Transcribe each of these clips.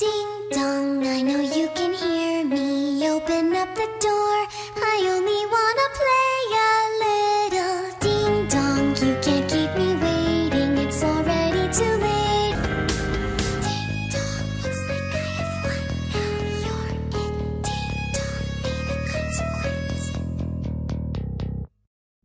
Ding dong, I know you can hear me. Open up the door, I only wanna play a little. Ding dong, you can't keep me waiting, it's already too late. Ding dong, looks like I have won. Now you're in. Ding dong, be the consequence.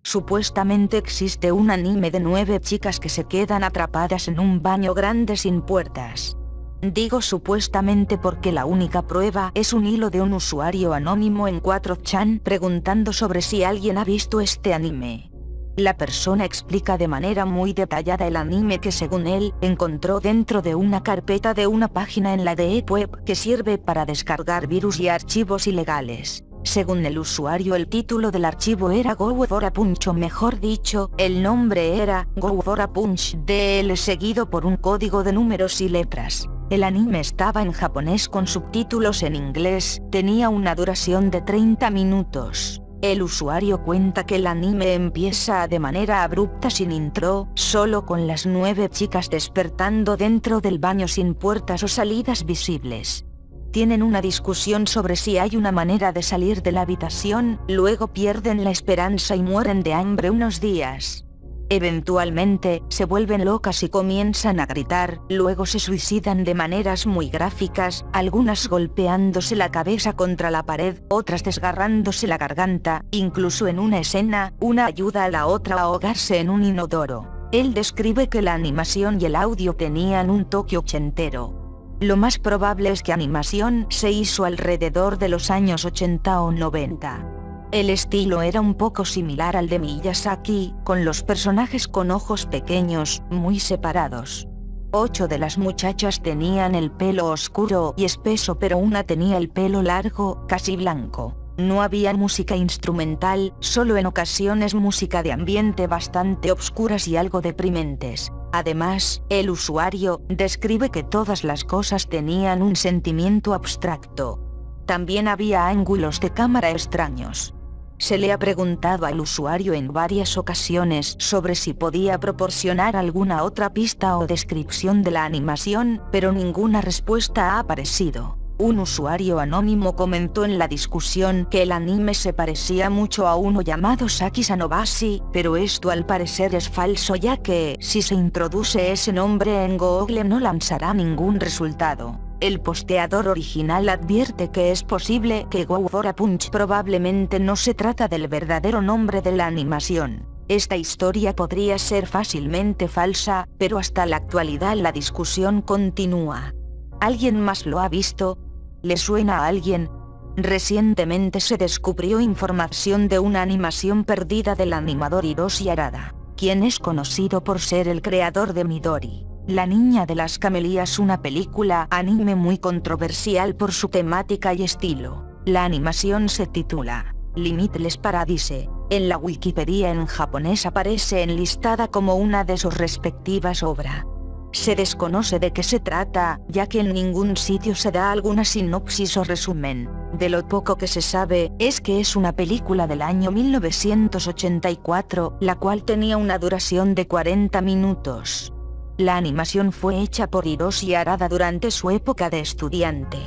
Supuestamente existe un anime de 9 chicas que se quedan atrapadas en un baño grande sin puertas. Digo supuestamente porque la única prueba es un hilo de un usuario anónimo en 4chan preguntando sobre si alguien ha visto este anime. La persona explica de manera muy detallada el anime que según él, encontró dentro de una carpeta de una página en la Deep Web que sirve para descargar virus y archivos ilegales. Según el usuario el título del archivo era Go for a Punch, o mejor dicho, el nombre era Go for a Punch DL seguido por un código de números y letras. El anime estaba en japonés con subtítulos en inglés, tenía una duración de 30 minutos. El usuario cuenta que el anime empieza de manera abrupta sin intro, solo con las 9 chicas despertando dentro del baño sin puertas o salidas visibles. Tienen una discusión sobre si hay una manera de salir de la habitación, luego pierden la esperanza y mueren de hambre unos días. Eventualmente, se vuelven locas y comienzan a gritar, luego se suicidan de maneras muy gráficas, algunas golpeándose la cabeza contra la pared, otras desgarrándose la garganta, incluso en una escena, una ayuda a la otra a ahogarse en un inodoro. Él describe que la animación y el audio tenían un toque ochentero. Lo más probable es que animación se hizo alrededor de los años 80 o 90. El estilo era un poco similar al de Miyazaki, con los personajes con ojos pequeños, muy separados. 8 de las muchachas tenían el pelo oscuro y espeso, pero una tenía el pelo largo, casi blanco. No había música instrumental, solo en ocasiones música de ambiente bastante oscuras y algo deprimentes. Además, el usuario describe que todas las cosas tenían un sentimiento abstracto. También había ángulos de cámara extraños. Se le ha preguntado al usuario en varias ocasiones sobre si podía proporcionar alguna otra pista o descripción de la animación, pero ninguna respuesta ha aparecido. Un usuario anónimo comentó en la discusión que el anime se parecía mucho a uno llamado Saki Sanobashi, pero esto al parecer es falso ya que, si se introduce ese nombre en Google no lanzará ningún resultado. El posteador original advierte que es posible que Go for a Punch probablemente no se trata del verdadero nombre de la animación. Esta historia podría ser fácilmente falsa, pero hasta la actualidad la discusión continúa. ¿Alguien más lo ha visto? ¿Le suena a alguien? Recientemente se descubrió información de una animación perdida del animador Hiroshi Harada, quien es conocido por ser el creador de Midori. La Niña de las Camelías, una película anime muy controversial por su temática y estilo. La animación se titula Limitless Paradise. En la Wikipedia en japonés aparece enlistada como una de sus respectivas obras. Se desconoce de qué se trata, ya que en ningún sitio se da alguna sinopsis o resumen. De lo poco que se sabe, es que es una película del año 1984, la cual tenía una duración de 40 minutos. La animación fue hecha por Hiroshi Harada durante su época de estudiante.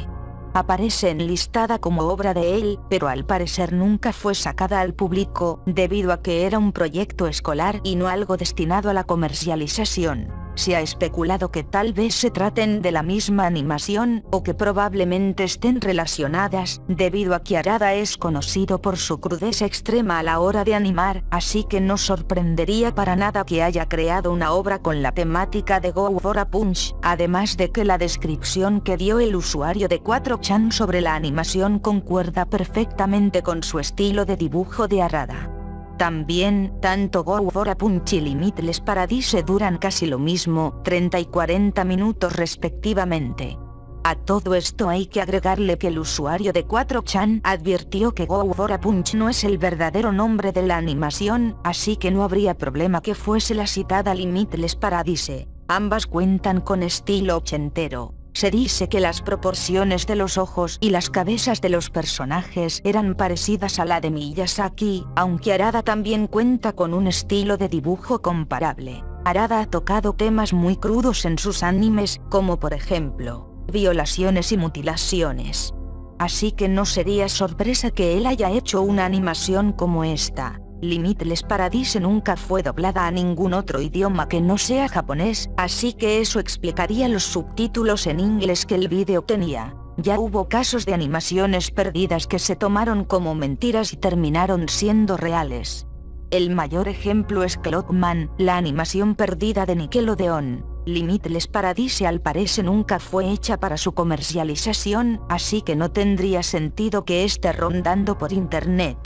Aparece enlistada como obra de él, pero al parecer nunca fue sacada al público, debido a que era un proyecto escolar y no algo destinado a la comercialización. Se ha especulado que tal vez se traten de la misma animación, o que probablemente estén relacionadas, debido a que Harada es conocido por su crudeza extrema a la hora de animar, así que no sorprendería para nada que haya creado una obra con la temática de Go for a Punch, además de que la descripción que dio el usuario de 4chan sobre la animación concuerda perfectamente con su estilo de dibujo de Harada. También, tanto Go for a Punch y Limitless Paradise duran casi lo mismo, 30 y 40 minutos respectivamente. A todo esto hay que agregarle que el usuario de 4chan advirtió que Go for a Punch no es el verdadero nombre de la animación, así que no habría problema que fuese la citada Limitless Paradise. Ambas cuentan con estilo ochentero. Se dice que las proporciones de los ojos y las cabezas de los personajes eran parecidas a la de Miyazaki, aunque Harada también cuenta con un estilo de dibujo comparable. Harada ha tocado temas muy crudos en sus animes, como por ejemplo, violaciones y mutilaciones. Así que no sería sorpresa que él haya hecho una animación como esta. Limitless Paradise nunca fue doblada a ningún otro idioma que no sea japonés, así que eso explicaría los subtítulos en inglés que el vídeo tenía. Ya hubo casos de animaciones perdidas que se tomaron como mentiras y terminaron siendo reales. El mayor ejemplo es Clockman, la animación perdida de Nickelodeon. Limitless Paradise al parecer nunca fue hecha para su comercialización, así que no tendría sentido que esté rondando por internet.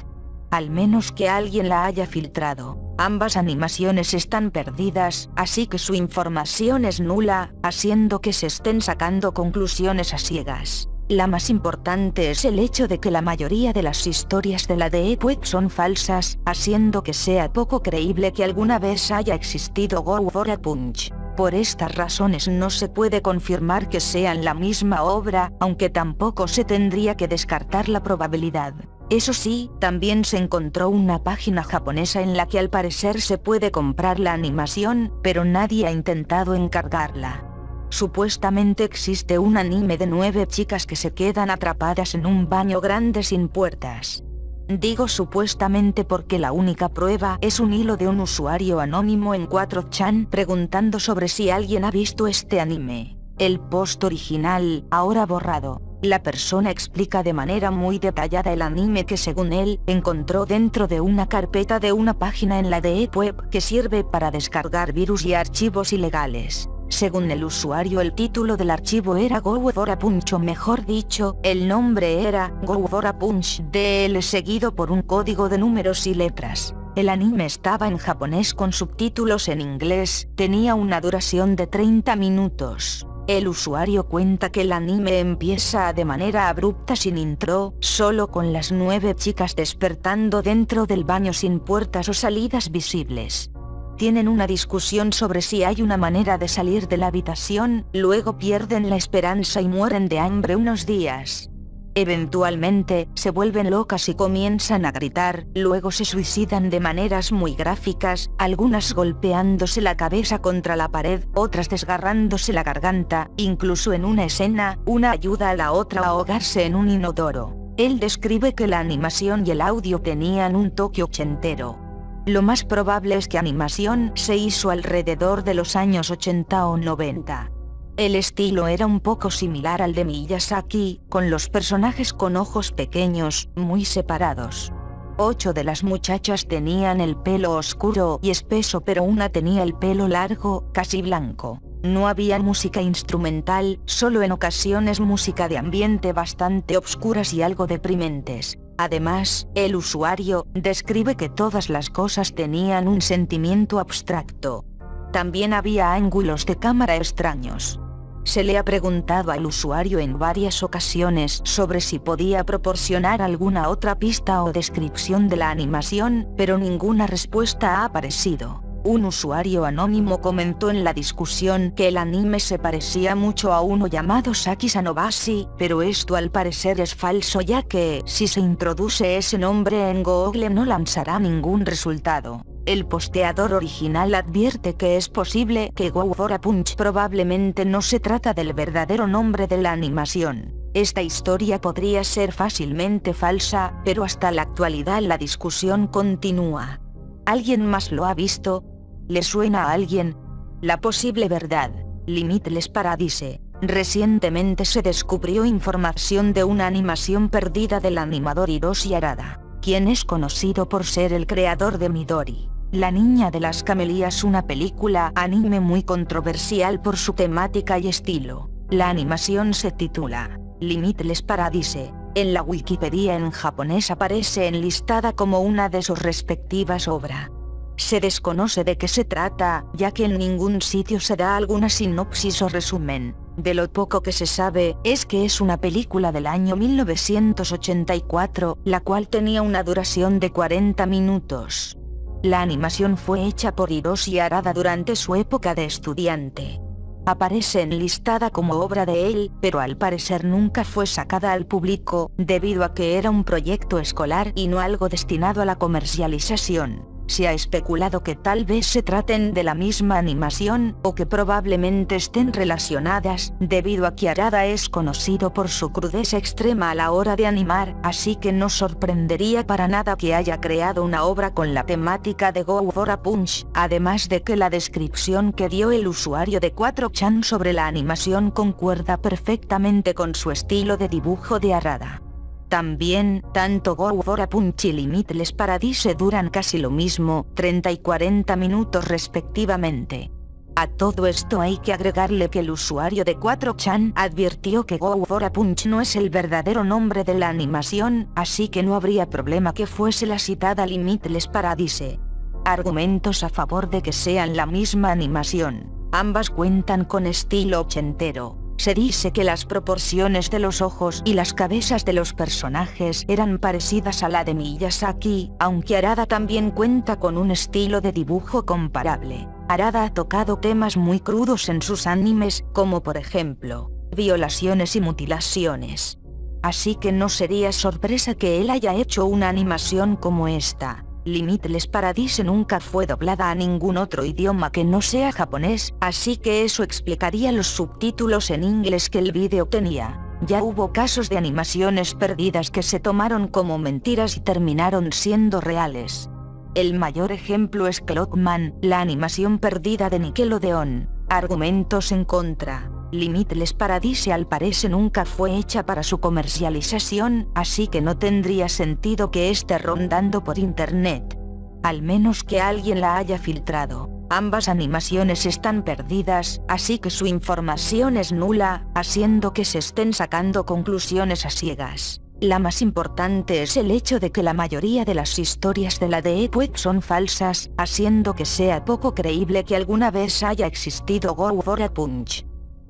Al menos que alguien la haya filtrado. Ambas animaciones están perdidas, así que su información es nula, haciendo que se estén sacando conclusiones a ciegas. La más importante es el hecho de que la mayoría de las historias de la Deep Web son falsas, haciendo que sea poco creíble que alguna vez haya existido Go for a Punch. Por estas razones no se puede confirmar que sean la misma obra, aunque tampoco se tendría que descartar la probabilidad. Eso sí, también se encontró una página japonesa en la que al parecer se puede comprar la animación, pero nadie ha intentado encargarla. Supuestamente existe un anime de 9 chicas que se quedan atrapadas en un baño grande sin puertas. Digo supuestamente porque la única prueba es un hilo de un usuario anónimo en 4chan preguntando sobre si alguien ha visto este anime. El post original, ahora borrado. La persona explica de manera muy detallada el anime que según él, encontró dentro de una carpeta de una página en la Deep Web que sirve para descargar virus y archivos ilegales. Según el usuario el título del archivo era Go for a Punch o mejor dicho, el nombre era Go for a Punch DL seguido por un código de números y letras. El anime estaba en japonés con subtítulos en inglés, tenía una duración de 30 minutos. El usuario cuenta que el anime empieza de manera abrupta sin intro, solo con las 9 chicas despertando dentro del baño sin puertas o salidas visibles. Tienen una discusión sobre si hay una manera de salir de la habitación, luego pierden la esperanza y mueren de hambre unos días. Eventualmente, se vuelven locas y comienzan a gritar, luego se suicidan de maneras muy gráficas, algunas golpeándose la cabeza contra la pared, otras desgarrándose la garganta, incluso en una escena, una ayuda a la otra a ahogarse en un inodoro. Él describe que la animación y el audio tenían un toque ochentero. Lo más probable es que animación se hizo alrededor de los años 80 o 90. El estilo era un poco similar al de Miyazaki, con los personajes con ojos pequeños, muy separados. 8 de las muchachas tenían el pelo oscuro y espeso pero una tenía el pelo largo, casi blanco. No había música instrumental, solo en ocasiones música de ambiente bastante oscuras y algo deprimentes. Además, el usuario describe que todas las cosas tenían un sentimiento abstracto. También había ángulos de cámara extraños. Se le ha preguntado al usuario en varias ocasiones sobre si podía proporcionar alguna otra pista o descripción de la animación, pero ninguna respuesta ha aparecido. Un usuario anónimo comentó en la discusión que el anime se parecía mucho a uno llamado Saki Sanobashi, pero esto al parecer es falso ya que, si se introduce ese nombre en Google no lanzará ningún resultado. El posteador original advierte que es posible que Go for a Punch probablemente no se trata del verdadero nombre de la animación. Esta historia podría ser fácilmente falsa, pero hasta la actualidad la discusión continúa. ¿Alguien más lo ha visto? ¿Le suena a alguien? La posible verdad. Limitless Paradise. Recientemente se descubrió información de una animación perdida del animador Hiroshi Harada, quien es conocido por ser el creador de Midori. La Niña de las Camelías, una película anime muy controversial por su temática y estilo. La animación se titula Limitless Paradise. En la Wikipedia en japonés aparece enlistada como una de sus respectivas obras. Se desconoce de qué se trata, ya que en ningún sitio se da alguna sinopsis o resumen. De lo poco que se sabe, es que es una película del año 1984, la cual tenía una duración de 40 minutos. La animación fue hecha por Hiroshi Harada durante su época de estudiante. Aparece enlistada como obra de él, pero al parecer nunca fue sacada al público, debido a que era un proyecto escolar y no algo destinado a la comercialización. se ha especulado que tal vez se traten de la misma animación, o que probablemente estén relacionadas, debido a que Harada es conocido por su crudeza extrema a la hora de animar, así que no sorprendería para nada que haya creado una obra con la temática de Go for a Punch, además de que la descripción que dio el usuario de 4chan sobre la animación concuerda perfectamente con su estilo de dibujo de Harada. También, tanto Go for a Punch y Limitless Paradise duran casi lo mismo, 30 y 40 minutos respectivamente. A todo esto hay que agregarle que el usuario de 4chan advirtió que Go for a Punch no es el verdadero nombre de la animación, así que no habría problema que fuese la citada Limitless Paradise. Argumentos a favor de que sean la misma animación. Ambas cuentan con estilo ochentero. Se dice que las proporciones de los ojos y las cabezas de los personajes eran parecidas a la de Miyazaki, aunque Harada también cuenta con un estilo de dibujo comparable. Harada ha tocado temas muy crudos en sus animes, como por ejemplo, violaciones y mutilaciones. Así que no sería sorpresa que él haya hecho una animación como esta. Limitless Paradise nunca fue doblada a ningún otro idioma que no sea japonés, así que eso explicaría los subtítulos en inglés que el vídeo tenía. Ya hubo casos de animaciones perdidas que se tomaron como mentiras y terminaron siendo reales. El mayor ejemplo es Clockman, la animación perdida de Nickelodeon. Argumentos en contra. Limitless Paradise al parecer nunca fue hecha para su comercialización, así que no tendría sentido que esté rondando por internet. Al menos que alguien la haya filtrado. Ambas animaciones están perdidas, así que su información es nula, haciendo que se estén sacando conclusiones a ciegas. La más importante es el hecho de que la mayoría de las historias de la Deep Web son falsas, haciendo que sea poco creíble que alguna vez haya existido Go for a Punch.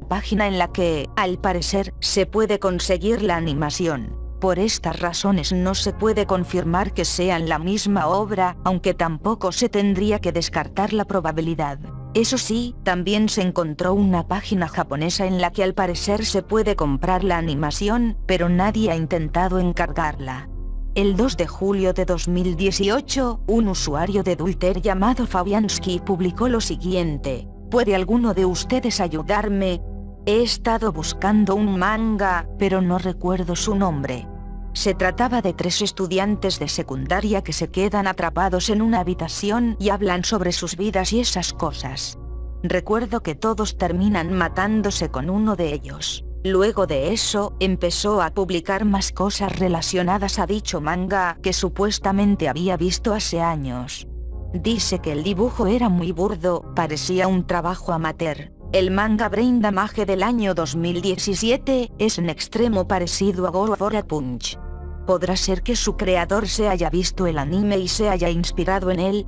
Página en la que, al parecer, se puede conseguir la animación. Por estas razones no se puede confirmar que sean la misma obra, aunque tampoco se tendría que descartar la probabilidad. Eso sí, también se encontró una página japonesa en la que al parecer se puede comprar la animación, pero nadie ha intentado encargarla. El 2 de julio de 2018, un usuario de Twitter llamado Fabianski publicó lo siguiente: ¿puede alguno de ustedes ayudarme? He estado buscando un manga, pero no recuerdo su nombre. Se trataba de 3 estudiantes de secundaria que se quedan atrapados en una habitación y hablan sobre sus vidas y esas cosas. Recuerdo que todos terminan matándose con uno de ellos. Luego de eso, empezó a publicar más cosas relacionadas a dicho manga que supuestamente había visto hace años. Dice que el dibujo era muy burdo, parecía un trabajo amateur. El manga Brain Damage del año 2017 es en extremo parecido a Go for a Punch. ¿Podrá ser que su creador se haya visto el anime y se haya inspirado en él?